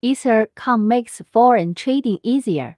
ecer.com makes foreign trading easier.